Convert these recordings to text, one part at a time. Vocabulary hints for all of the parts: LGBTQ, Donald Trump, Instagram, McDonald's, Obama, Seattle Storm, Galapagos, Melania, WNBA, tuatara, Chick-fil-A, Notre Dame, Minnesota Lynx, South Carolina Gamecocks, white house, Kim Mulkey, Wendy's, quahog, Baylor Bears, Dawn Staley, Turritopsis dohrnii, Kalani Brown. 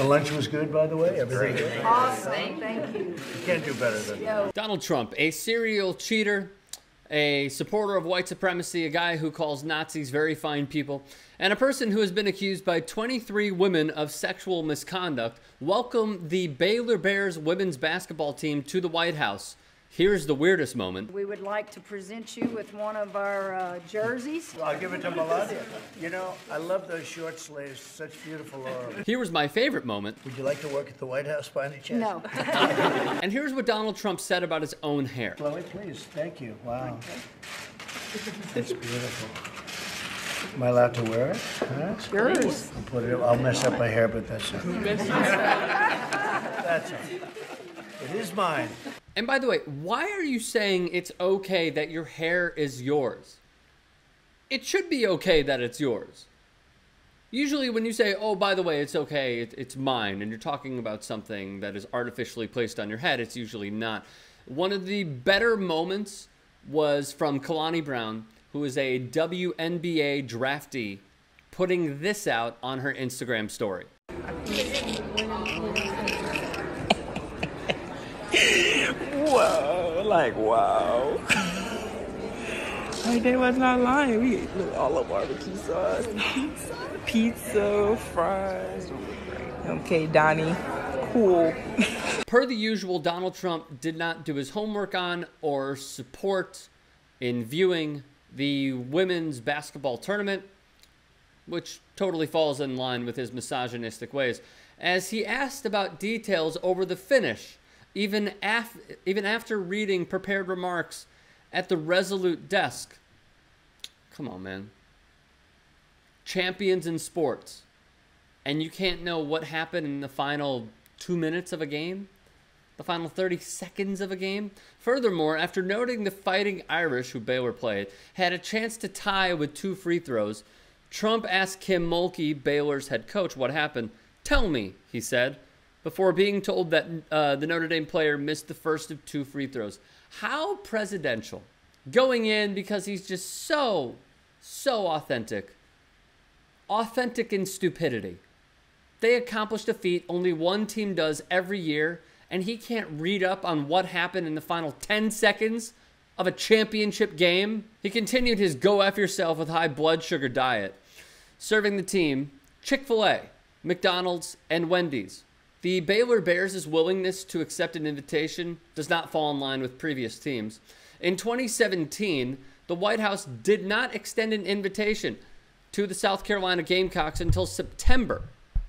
The lunch was good, by the way. Everything great. Awesome. Thank you. You can't do better than that. Donald Trump, a serial cheater, a supporter of white supremacy, a guy who calls Nazis very fine people, and a person who has been accused by 23 women of sexual misconduct, welcomed the Baylor Bears women's basketball team to the White House. Here's the weirdest moment. We would like to present you with one of our jerseys. Well, I'll give it to Melania. You know, I love those short sleeves, such beautiful arms. Here was my favorite moment. Would you like to work at the White House by any chance? No. And here's what Donald Trump said about his own hair. Chloe, please, thank you. Wow. Okay. That's beautiful. Am I allowed to wear it? Huh? Sure. I'll mess up my hair, but that's it. That's it. It is mine. And by the way, why are you saying it's okay that your hair is yours? It should be okay that it's yours. Usually when you say, oh, by the way, it's okay, it's mine, and you're talking about something that is artificially placed on your head, it's usually not. One of the better moments was from Kalani Brown, who is a WNBA draftee, putting this out on her Instagram story. Whoa, like, wow. Like, they was not lying. We ate all of barbecue sauce, pizza, fries. Okay, Donnie, cool. Per the usual, Donald Trump did not do his homework on or support in viewing the women's basketball tournament, which totally falls in line with his misogynistic ways, as he asked about details over the finish. Even after reading prepared remarks at the Resolute desk. Come on, man. Champions in sports. And you can't know what happened in the final 2 minutes of a game? The final 30 seconds of a game? Furthermore, after noting the Fighting Irish, who Baylor played, had a chance to tie with 2 free throws, Trump asked Kim Mulkey, Baylor's head coach, what happened. Tell me, he said, before being told that the Notre Dame player missed the first of 2 free throws. How presidential. Going in because he's just so, so authentic. Authentic in stupidity. They accomplished a feat only one team does every year, and he can't read up on what happened in the final 10 seconds of a championship game. He continued his go F yourself with high blood sugar diet, serving the team Chick-fil-A, McDonald's, and Wendy's. The Baylor Bears' willingness to accept an invitation does not fall in line with previous teams. In 2017, the White House did not extend an invitation to the South Carolina Gamecocks until September,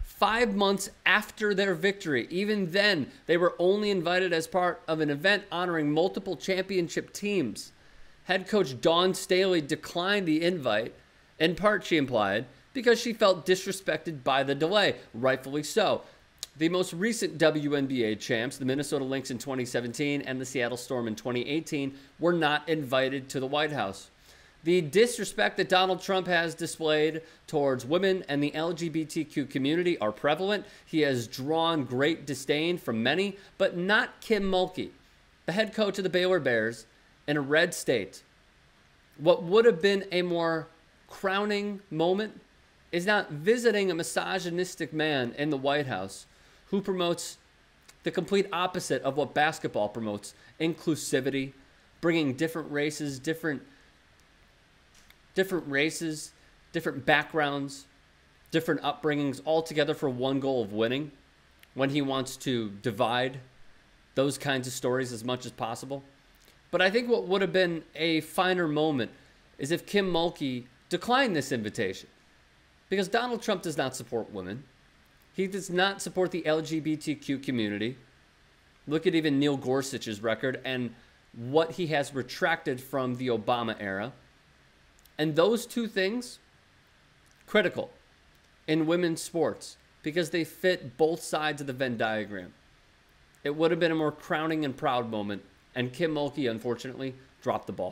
5 months after their victory. Even then, they were only invited as part of an event honoring multiple championship teams. Head coach Dawn Staley declined the invite, in part, she implied, because she felt disrespected by the delay, rightfully so. The most recent WNBA champs, the Minnesota Lynx in 2017 and the Seattle Storm in 2018, were not invited to the White House. The disrespect that Donald Trump has displayed towards women and the LGBTQ community are prevalent. He has drawn great disdain from many, but not Kim Mulkey, the head coach of the Baylor Bears in a red state. What would have been a more crowning moment is not visiting a misogynistic man in the White House who promotes the complete opposite of what basketball promotes, inclusivity, bringing different races, different backgrounds, different upbringings, all together for one goal of winning, when he wants to divide those kinds of stories as much as possible. But I think what would have been a finer moment is if Kim Mulkey declined this invitation, because Donald Trump does not support women. He does not support the LGBTQ community. Look at even Neil Gorsuch's record and what he has retracted from the Obama era. And those two things, critical in women's sports, because they fit both sides of the Venn diagram. It would have been a more crowning and proud moment, and Kim Mulkey, unfortunately, dropped the ball.